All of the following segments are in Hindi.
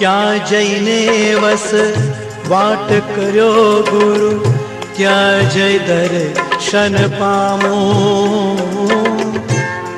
क्या जैने वस बाट करो गुरु, क्या जय दर्शन पामो,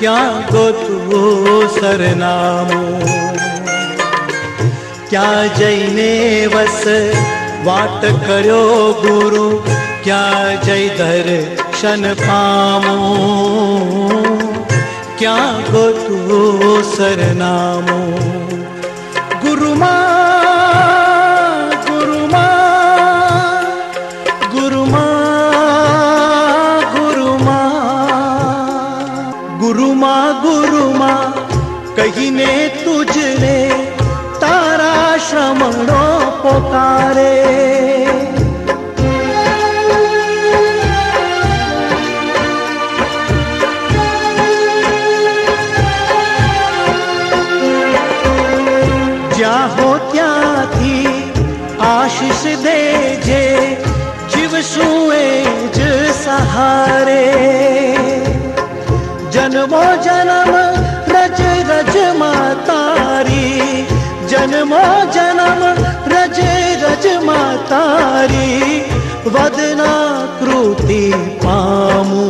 क्या गोतु सरनामो। क्या जैने वस वाट करो गुरु, क्या जय दर्शन पामो, क्या गोतु सरनामो। गुरुमा गुरुमा गुरुमा गुरुमा गुरुमा गुरुमा कहिने तुझने तारा श्रमणो पुकारे। आशीष दे जे जीव सुएज सहारे, जन्मो जन्म रज रज मातारी, जन्मो जन्म रज रज मातारी वदना कृति पामू,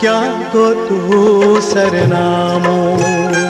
क्या को तू सरनामो।